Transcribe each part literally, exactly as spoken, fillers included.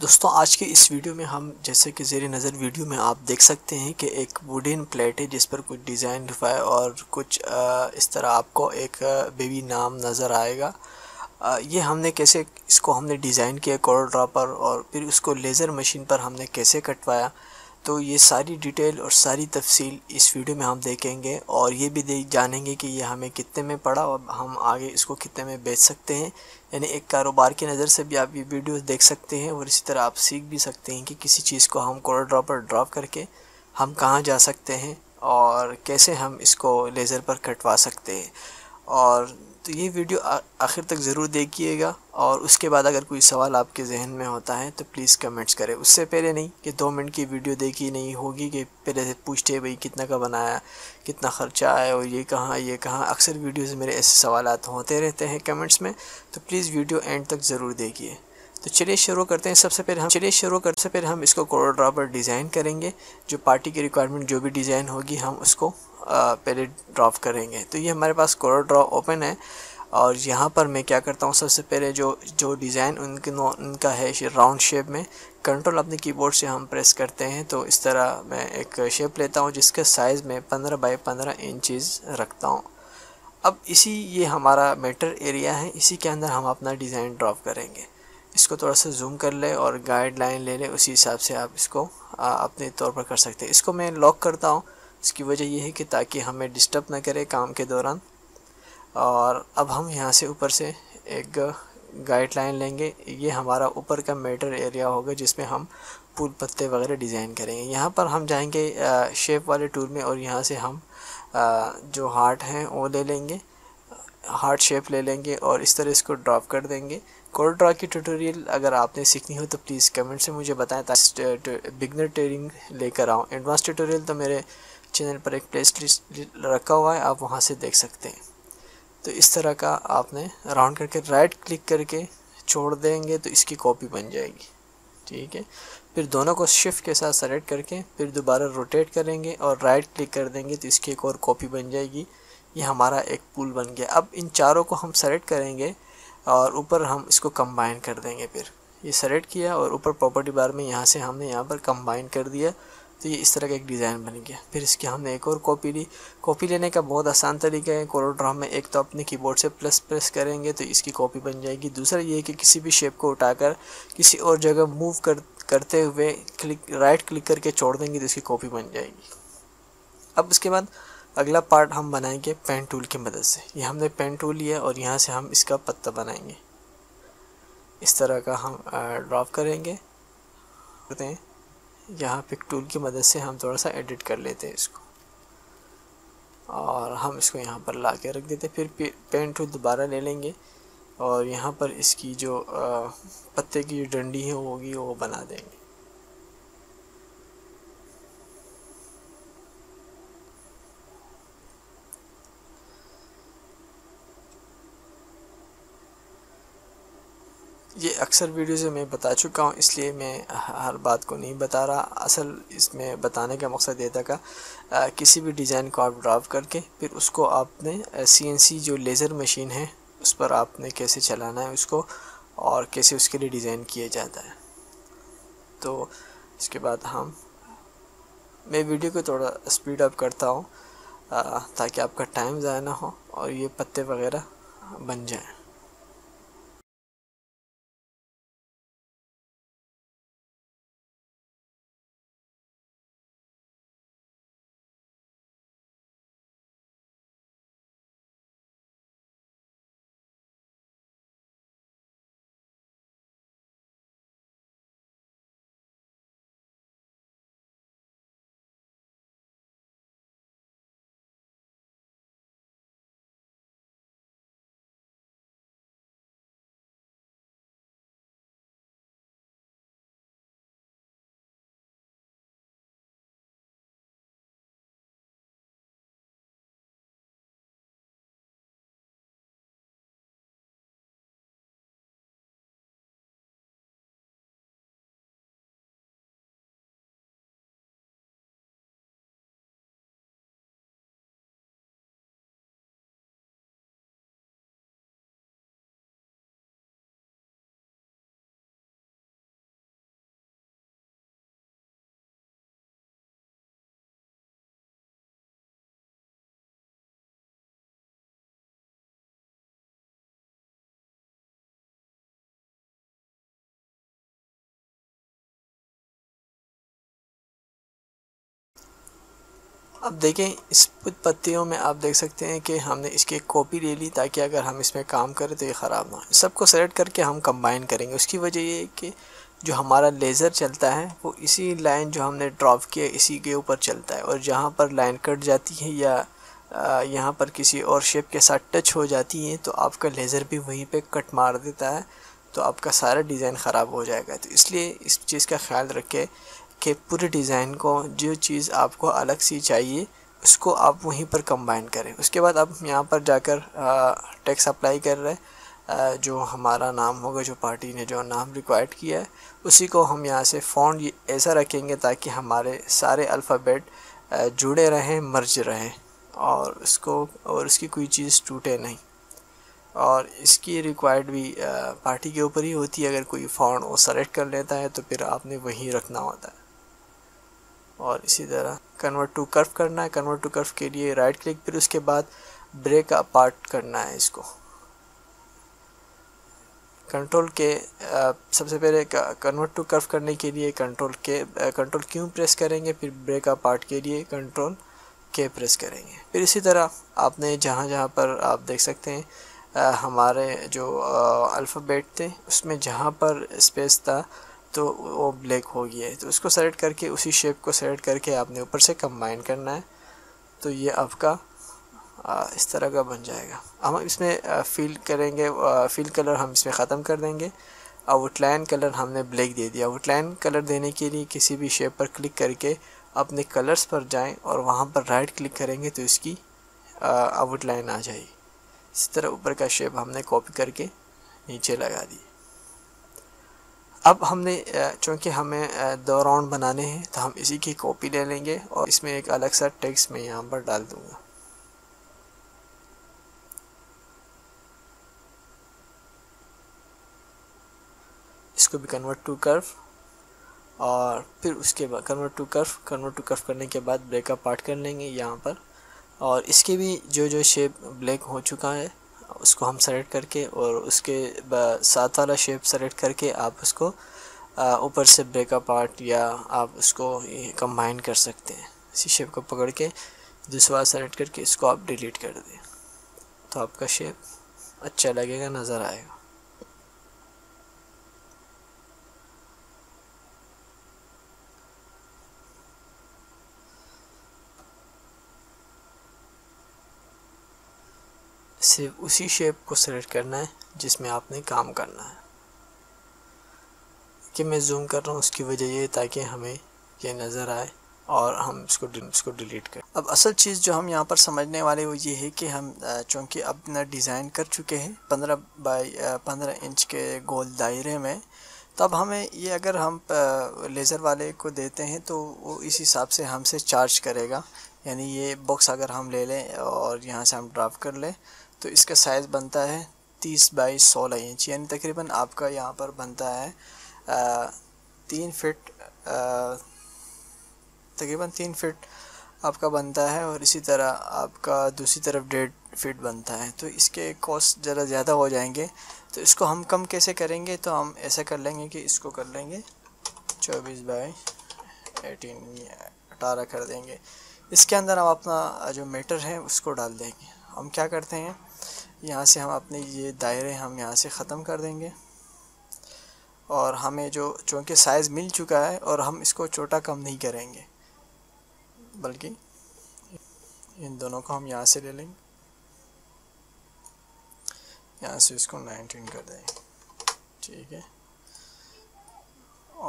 दोस्तों आज के इस वीडियो में हम जैसे कि ज़ेरे नज़र वीडियो में आप देख सकते हैं कि एक वुडन प्लेट है जिस पर कुछ डिज़ाइन लिखा है और कुछ इस तरह आपको एक बेबी नाम नज़र आएगा। ये हमने कैसे इसको हमने डिज़ाइन किया CorelDRAW पर और फिर उसको लेज़र मशीन पर हमने कैसे कटवाया, तो ये सारी डिटेल और सारी तफसील इस वीडियो में हम देखेंगे और ये भी देख जानेंगे कि ये हमें कितने में पड़ा और हम आगे इसको कितने में बेच सकते हैं। यानी एक कारोबार की नज़र से भी आप ये वीडियोस देख सकते हैं और इसी तरह आप सीख भी सकते हैं कि किसी चीज़ को हम CorelDRAW पर ड्रॉ करके हम कहाँ जा सकते हैं और कैसे हम इसको लेज़र पर कटवा सकते हैं। और तो ये वीडियो आखिर तक ज़रूर देखिएगा और उसके बाद अगर कोई सवाल आपके जहन में होता है तो प्लीज़ कमेंट्स करें। उससे पहले नहीं कि दो मिनट की वीडियो देखी नहीं होगी कि पहले से पूछते भाई कितना का बनाया, कितना ख़र्चा आया और ये कहाँ ये कहाँ अक्सर वीडियोस मेरे ऐसे सवाल होते रहते हैं कमेंट्स में, तो प्लीज़ वीडियो एंड तक ज़रूर देखिए। तो चलिए शुरू करते हैं। सबसे पहले हम चलिए शुरू करते से पहले हम इसको CorelDRAW पर डिज़ाइन करेंगे। जो पार्टी की रिक्वायरमेंट जो भी डिज़ाइन होगी हम उसको पहले ड्रॉ करेंगे। तो ये हमारे पास CorelDRAW ओपन है और यहाँ पर मैं क्या करता हूँ, सबसे पहले जो जो डिज़ाइन उनके उनका है राउंड शेप में कंट्रोल अपने कीबोर्ड से हम प्रेस करते हैं। तो इस तरह मैं एक शेप लेता हूँ जिसके साइज़ में पंद्रह बाई पंद्रह इंचज़ रखता हूँ। अब इसी ये हमारा मैटर एरिया है, इसी के अंदर हम अपना डिज़ाइन ड्रॉ करेंगे। इसको थोड़ा सा जूम कर ले और गाइडलाइन ले लें, उसी हिसाब से आप इसको आ, अपने तौर पर कर सकते हैं। इसको मैं लॉक करता हूँ, इसकी वजह यह है कि ताकि हमें डिस्टर्ब ना करे काम के दौरान। और अब हम यहाँ से ऊपर से एक गाइडलाइन लेंगे, ये हमारा ऊपर का मैटर एरिया होगा जिसमें हम फूल पत्ते वगैरह डिज़ाइन करेंगे। यहाँ पर हम जाएंगे आ, शेप वाले टूल में और यहाँ से हम आ, जो हार्ट हैं वो ले लेंगे, हार्ट शेप ले लेंगे और इस तरह इसको ड्रॉप कर देंगे। CorelDRAW की ट्यूटोरियल अगर आपने सीखनी हो तो प्लीज़ कमेंट से मुझे बताएं ताकि बिगनर ट्रेनिंग लेकर आऊँ। एडवांस ट्यूटोरियल तो मेरे चैनल पर एक प्लेलिस्ट रखा हुआ है, आप वहां से देख सकते हैं। तो इस तरह का आपने राउंड करके राइट क्लिक करके छोड़ देंगे तो इसकी कॉपी बन जाएगी, ठीक है। फिर दोनों को शिफ्ट के साथ सेलेक्ट करके फिर दोबारा रोटेट करेंगे और राइट क्लिक कर देंगे तो इसकी एक और कॉपी बन जाएगी। ये हमारा एक पूल बन गया। अब इन चारों को हम सेलेक्ट करेंगे और ऊपर हम इसको कंबाइन कर देंगे। फिर ये सेलेक्ट किया और ऊपर प्रॉपर्टी बार में यहाँ से हमने यहाँ पर कंबाइन कर दिया, तो ये इस तरह का एक डिज़ाइन बन गया। फिर इसकी हमने एक और कॉपी ली। कॉपी लेने का बहुत आसान तरीका है CorelDRAW में, एक तो अपने कीबोर्ड से प्लस प्रेस करेंगे तो इसकी कॉपी बन जाएगी। दूसरा ये है कि किसी भी शेप को उठाकर किसी और जगह मूव कर करते हुए क्लिक राइट क्लिक करके छोड़ देंगे तो इसकी कॉपी बन जाएगी। अब उसके बाद अगला पार्ट हम बनाएंगे पेन टूल की मदद से। ये हमने पेन टूल लिया और यहाँ से हम इसका पत्ता बनाएंगे, इस तरह का हम ड्रॉप करेंगे करते हैं। यहाँ पिक टूल की मदद से हम थोड़ा सा एडिट कर लेते हैं इसको और हम इसको यहाँ पर ला के रख देते। फिर पेन टूल दोबारा ले लेंगे और यहाँ पर इसकी जो आ, पत्ते की जो डंडी है होगी वो बना देंगे। ये अक्सर वीडियोज़ में बता चुका हूँ, इसलिए मैं हर बात को नहीं बता रहा। असल इसमें बताने का मकसद ये था कि किसी भी डिज़ाइन को आप ड्रॉ करके फिर उसको आपने सी एन सी जो लेज़र मशीन है उस पर आपने कैसे चलाना है उसको और कैसे उसके लिए डिज़ाइन किया जाता है। तो इसके बाद हम मैं वीडियो को थोड़ा स्पीड अप करता हूँ ताकि आपका टाइम ज़ाया ना हो और ये पत्ते वग़ैरह बन जाएँ। अब देखें इस पत्तियों में आप देख सकते हैं कि हमने इसकी एक कॉपी ले ली ताकि अगर हम इसमें काम करें तो ये ख़राब ना हो। सबको सेलेक्ट करके हम कंबाइन करेंगे। उसकी वजह ये है कि जो हमारा लेज़र चलता है वो इसी लाइन जो हमने ड्रॉप किया इसी के ऊपर चलता है, और जहाँ पर लाइन कट जाती है या यहाँ पर किसी और शेप के साथ टच हो जाती है तो आपका लेज़र भी वहीं पर कट मार देता है, तो आपका सारा डिज़ाइन ख़राब हो जाएगा। तो इसलिए इस चीज़ का ख्याल रखें के पूरे डिज़ाइन को जो चीज़ आपको अलग सी चाहिए उसको आप वहीं पर कंबाइन करें। उसके बाद आप यहाँ पर जाकर टैक्स अप्लाई कर रहे हैं, जो हमारा नाम होगा, जो पार्टी ने जो नाम रिक्वायर्ड किया है उसी को हम यहाँ से फ़ॉन्ट ऐसा रखेंगे ताकि हमारे सारे अल्फ़ाबेट जुड़े रहें, मर्ज रहें और उसको और उसकी कोई चीज़ टूटे नहीं। और इसकी रिक्वायर्ड भी पार्टी के ऊपर ही होती है। अगर कोई फ़ॉन्ट वो सेलेक्ट कर लेता है तो फिर आपने वहीं रखना होता है। और इसी तरह कन्वर्ट टू कर्व करना है। कन्वर्ट टू कर्व के लिए राइट क्लिक, फिर उसके बाद ब्रेक अपार्ट करना है। इसको कंट्रोल के आ, सबसे पहले कन्वर्ट टू कर्व करने के लिए कंट्रोल के कंट्रोल क्यों प्रेस करेंगे, फिर ब्रेक अपार्ट के लिए कंट्रोल के प्रेस करेंगे। फिर इसी तरह आपने जहाँ जहाँ पर आप देख सकते हैं आ, हमारे जो अल्फ़ाबेट थे उसमें जहाँ पर स्पेस था तो वो ब्लैक हो गया है, तो उसको सेलेक्ट करके उसी शेप को सेलेक्ट करके आपने ऊपर से कंबाइन करना है। तो ये आपका आ, इस तरह का बन जाएगा। हम इसमें फ़िल करेंगे, फ़िल कलर हम इसमें ख़त्म कर देंगे। आउटलाइन कलर हमने ब्लैक दे दिया। आउटलाइन कलर देने के लिए किसी भी शेप पर क्लिक करके अपने कलर्स पर जाएं और वहाँ पर राइट क्लिक करेंगे तो इसकी आउटलाइन आ जाएगी। इस तरह ऊपर का शेप हमने कॉपी करके नीचे लगा दी। अब हमने चूँकि हमें दो राउंड बनाने हैं तो हम इसी की कॉपी ले लेंगे और इसमें एक अलग सा टेक्स्ट मैं यहाँ पर डाल दूँगा। इसको भी कन्वर्ट टू कर्व और फिर उसके बाद convert to curve convert to curve करने के बाद ब्रेक अपार्ट कर लेंगे यहाँ पर। और इसके भी जो जो शेप ब्लैक हो चुका है उसको हम सेलेक्ट करके और उसके साथ वाला शेप सेलेक्ट करके आप उसको ऊपर से ब्रेक अपार्ट या आप उसको कंबाइन कर सकते हैं। इसी शेप को पकड़ के दूसरा सेलेक्ट करके इसको आप डिलीट कर दें तो आपका शेप अच्छा लगेगा, नज़र आएगा। सिर्फ उसी शेप को सेलेक्ट करना है जिसमें आपने काम करना है। कि मैं जूम कर रहा हूँ उसकी वजह ये है ताकि हमें ये नज़र आए और हम इसको इसको डिलीट करें। अब असल चीज़ जो हम यहाँ पर समझने वाले वो ये है कि हम चूँकि अपना डिज़ाइन कर चुके हैं पंद्रह बाई पंद्रह इंच के गोल दायरे में, तब हमें ये अगर हम लेज़र वाले को देते हैं तो वो इस हिसाब से हमसे चार्ज करेगा। यानी ये बॉक्स अगर हम ले लें और यहाँ से हम ड्राफ्ट कर लें तो इसका साइज़ बनता है तीस बाई सोलह इंच, यानी तकरीबन आपका यहाँ पर बनता है आ, तीन फिट आ, तकरीबन तीन फिट आपका बनता है। और इसी तरह आपका दूसरी तरफ डेढ़ फिट बनता है, तो इसके कॉस्ट ज़रा ज़्यादा हो जाएंगे। तो इसको हम कम कैसे करेंगे, तो हम ऐसा कर लेंगे कि इसको कर लेंगे चौबीस बाई अठारह अठारह कर देंगे। इसके अंदर हम अपना जो मीटर है उसको डाल देंगे। हम क्या करते हैं, यहाँ से हम अपने ये दायरे हम यहाँ से ख़त्म कर देंगे और हमें जो चूँकि साइज़ मिल चुका है और हम इसको छोटा कम नहीं करेंगे, बल्कि इन दोनों को हम यहाँ से ले लेंगे, यहाँ से इसको उन्नीस कर देंगे, ठीक है।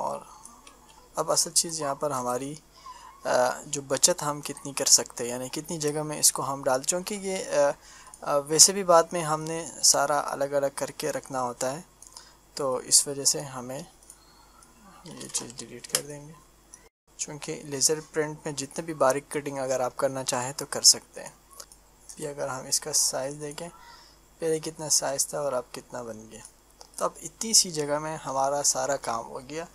और अब असल चीज़ यहाँ पर हमारी जो बचत हम कितनी कर सकते हैं, यानी कितनी जगह में इसको हम डाल, चूँकि ये वैसे भी बाद में हमने सारा अलग अलग करके रखना होता है, तो इस वजह से हमें ये चीज़ डिलीट कर देंगे। चूँकि लेज़र प्रिंट में जितने भी बारीक कटिंग अगर आप करना चाहें तो कर सकते हैं। ये अगर हम इसका साइज़ देखें, पहले कितना साइज़ था और अब कितना बन गया, तो अब इतनी सी जगह में हमारा सारा काम हो गया।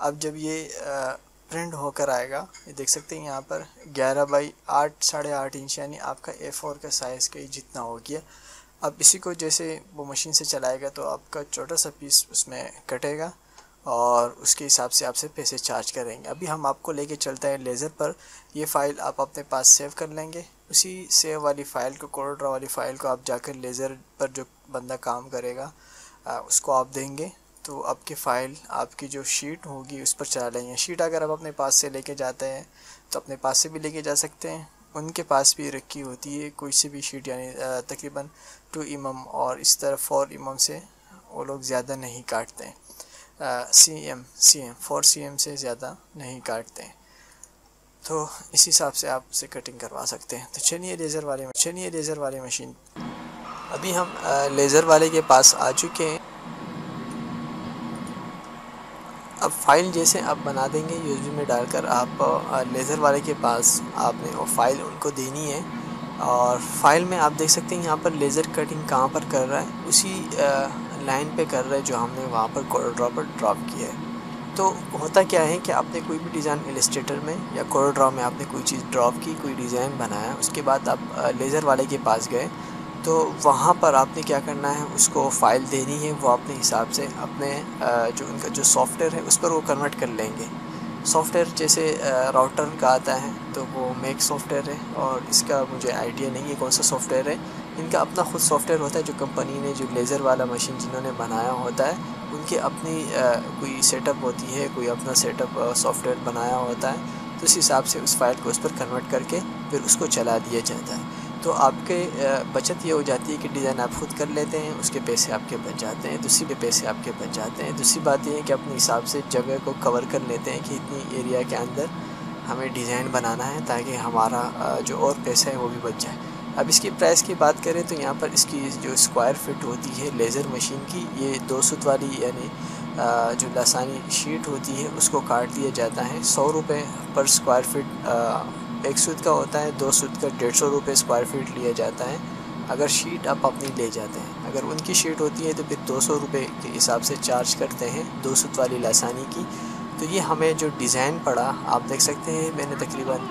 अब जब ये आ, प्रिंट होकर आएगा, ये देख सकते हैं यहाँ पर ग्यारह बाई आठ साढ़े आठ इंच, यानी आपका ए फोर का साइज़ का ही जितना हो गया। अब इसी को जैसे वो मशीन से चलाएगा तो आपका छोटा सा पीस उसमें कटेगा और उसके हिसाब से आपसे पैसे चार्ज करेंगे। अभी हम आपको लेके चलते हैं लेज़र पर। ये फ़ाइल आप अपने पास सेव कर लेंगे। उसी सेव वाली फ़ाइल को, CorelDRAW वाली फ़ाइल को आप जाकर लेज़र पर जो बंदा काम करेगा आ, उसको आप देंगे तो आपकी फ़ाइल आपकी जो शीट होगी उस पर चला लेंगे। शीट अगर आप अपने पास से लेके जाते हैं तो अपने पास से भी लेके जा सकते हैं, उनके पास भी रखी होती है कोई सी भी शीट, यानी तकरीबन टू इमाम और इस तरह फोर इमाम से वो लोग ज़्यादा नहीं काटते हैं, C M C M four C M से ज़्यादा नहीं काटते हैं। तो इस हिसाब से आप उसे कटिंग करवा सकते हैं। तो चलिए लेज़र वाले चलिए लेज़र वाली मशीन, अभी हम लेज़र वाले के पास आ चुके हैं। अब फाइल जैसे आप बना देंगे यूएसबी में डालकर, आप लेज़र वाले के पास आपने वो फ़ाइल उनको देनी है। और फाइल में आप देख सकते हैं यहाँ पर लेज़र कटिंग कहाँ पर कर रहा है, उसी लाइन पे कर रहे हैं जो हमने वहाँ पर CorelDRAW पर ड्रॉप किया है। तो होता क्या है कि आपने कोई भी डिज़ाइन इलस्ट्रेटर में या CorelDRAW में आपने कोई चीज़ ड्रॉप की, कोई डिज़ाइन बनाया, उसके बाद आप लेज़र वाले के पास गए तो वहाँ पर आपने क्या करना है, उसको फ़ाइल देनी है। वो अपने हिसाब से अपने जो उनका जो सॉफ्टवेयर है उस पर वो कन्वर्ट कर लेंगे। सॉफ्टवेयर जैसे राउटर का आता है तो वो मेक सॉफ्टवेयर है, और इसका मुझे आइडिया नहीं है कौन सा सॉफ्टवेयर है। इनका अपना खुद सॉफ्टवेयर होता है जो कंपनी ने, जो लेज़र वाला मशीन जिन्होंने बनाया होता है, उनकी अपनी कोई सेटअप होती है, कोई अपना सेटअप सॉफ्टवेयर बनाया होता है। तो इस हिसाब से उस फाइल को उस पर कन्वर्ट करके फिर उसको चला दिया जाता है। तो आपके बचत ये हो जाती है कि डिज़ाइन आप खुद कर लेते हैं, उसके पैसे आपके बच जाते हैं, दूसरी भी पैसे आपके बच जाते हैं। दूसरी बात ये है कि अपने हिसाब से जगह को कवर कर लेते हैं कि इतनी एरिया के अंदर हमें डिज़ाइन बनाना है, ताकि हमारा जो और पैसा है वो भी बच जाए। अब इसकी प्राइस की बात करें तो यहाँ पर इसकी जो स्क्वायर फिट होती है लेज़र मशीन की, ये दो सूत वाली यानी जो लसानी शीट होती है उसको काट दिया जाता है। सौ रुपये पर स्क्वायर फिट एक सूत का होता है, दो सूत का डेढ़ सौ रुपये स्क्वायर फीट लिया जाता है अगर शीट आप अपनी ले जाते हैं। अगर उनकी शीट होती है तो फिर दो सौ रुपये के हिसाब से चार्ज करते हैं दो सूत वाली लासानी की। तो ये हमें जो डिज़ाइन पड़ा आप देख सकते हैं, मैंने तकरीबन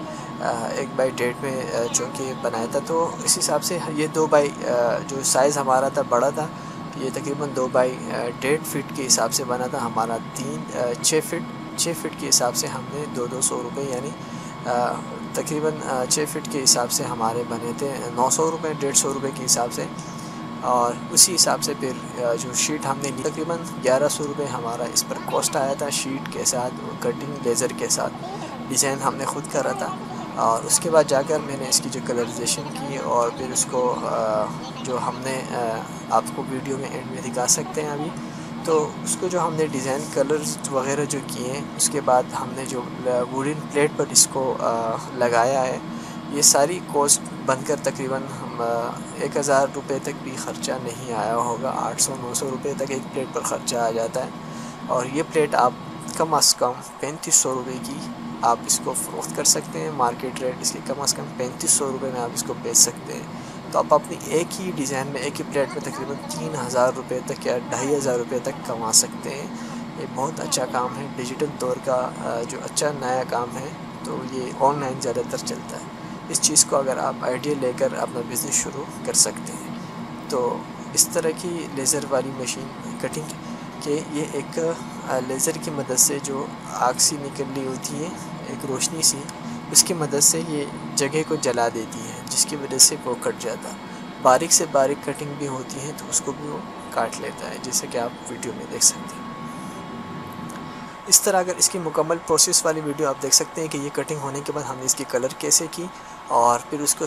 एक बाई डेढ़ में चूँकि बनाया था तो इस हिसाब से ये दो बाई जो साइज़ हमारा था बड़ा था, ये तकरीबन दो बाई डेढ़ फिट के हिसाब से बना था हमारा। तीन छः फिट छः फिट के हिसाब से हमने दो दो सौ रुपये यानी तकरीबन छः फिट के हिसाब से हमारे बने थे नौ सौ रुपये डेढ़ सौ रुपये के हिसाब से। और उसी हिसाब से फिर जो शीट हमने ली तकरीबन ग्यारह सौ रुपये हमारा इस पर कॉस्ट आया था, शीट के साथ कटिंग लेज़र के साथ, डिज़ाइन हमने खुद करा था। और उसके बाद जाकर मैंने इसकी जो कलराइजेशन की और फिर उसको जो हमने आपको वीडियो में एंड में दिखा सकते हैं अभी, तो उसको जो हमने डिज़ाइन कलर्स वगैरह जो किए हैं, उसके बाद हमने जो वुडन प्लेट पर इसको लगाया है, ये सारी कॉस्ट बनकर तकरीबन हम एक हज़ार रुपये तक भी ख़र्चा नहीं आया होगा। आठ सौ नौ सौ रुपये तक एक प्लेट पर ख़र्चा आ जाता है। और ये प्लेट आप कम अज़ कम पैंतीस सौ रुपये की आप इसको फ़रोख्त कर सकते हैं, मार्केट रेट इसके कम अज़ कम पैंतीस सौ रुपये में आप इसको बेच सकते हैं। तो आप अपनी एक ही डिज़ाइन में, एक ही प्लेट में तकरीबन तीन हज़ार रुपये तक या ढाई हज़ार रुपये तक कमा सकते हैं। ये बहुत अच्छा काम है, डिजिटल दौर का जो अच्छा नया काम है, तो ये ऑनलाइन ज़्यादातर चलता है। इस चीज़ को अगर आप आइडिया लेकर अपना बिज़नेस शुरू कर सकते हैं। तो इस तरह की लेज़र वाली मशीन कटिंग के ये एक लेज़र की मदद से जो आग सी निकल रही होती है, एक रोशनी सी, उसकी मदद से ये जगह को जला देती है, जिसकी वजह से वो कट जाता है। बारीक से बारीक कटिंग भी होती है तो उसको भी वो काट लेता है, जैसे कि आप वीडियो में देख सकते हैं। इस तरह अगर इसकी मुकम्मल प्रोसेस वाली वीडियो आप देख सकते हैं कि ये कटिंग होने के बाद हमने इसकी कलर कैसे की और फिर उसको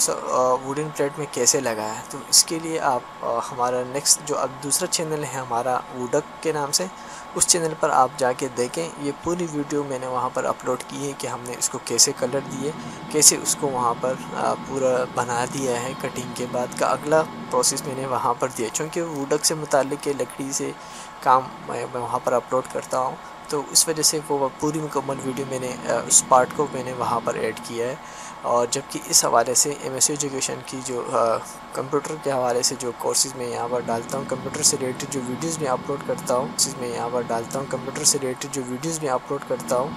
वुडन प्लेट में कैसे लगाया। तो इसके लिए आप हमारा नेक्स्ट जो अब दूसरा चैनल है हमारा वुडक के नाम से, उस चैनल पर आप जाके देखें। ये पूरी वीडियो मैंने वहाँ पर अपलोड की है कि हमने इसको कैसे कलर दिए, कैसे उसको वहाँ पर पूरा बना दिया है। कटिंग के बाद का अगला प्रोसेस मैंने वहाँ पर दिया, क्योंकि वुडक से मुताल्लिक़ लकड़ी से काम मैं वहाँ पर अपलोड करता हूँ, तो इस वजह से वो पूरी मुकम्मल वीडियो मैंने उस पार्ट को मैंने वहाँ पर ऐड किया है। और जबकि इस हवाले से एमएसओ एजुकेशन की जो कंप्यूटर के हवाले से जो कोर्सेज़ मैं यहाँ पर डालता हूँ, कंप्यूटर से रिलेटेड जो वीडियोस मैं अपलोड करता हूँ चीज़ मैं यहाँ पर डालता हूँ कंप्यूटर से रिलेटेड जो वीडियोस मैं अपलोड करता हूँ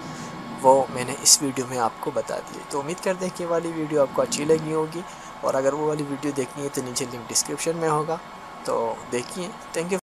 वो मैंने इस वीडियो में आपको बता दी। तो उम्मीद करते हैं कि वाली वीडियो आपको अच्छी लगी होगी, और अगर वो वाली वीडियो देखनी है तो नीचे लिंक डिस्क्रिप्शन में होगा, तो देखिए। Thank you.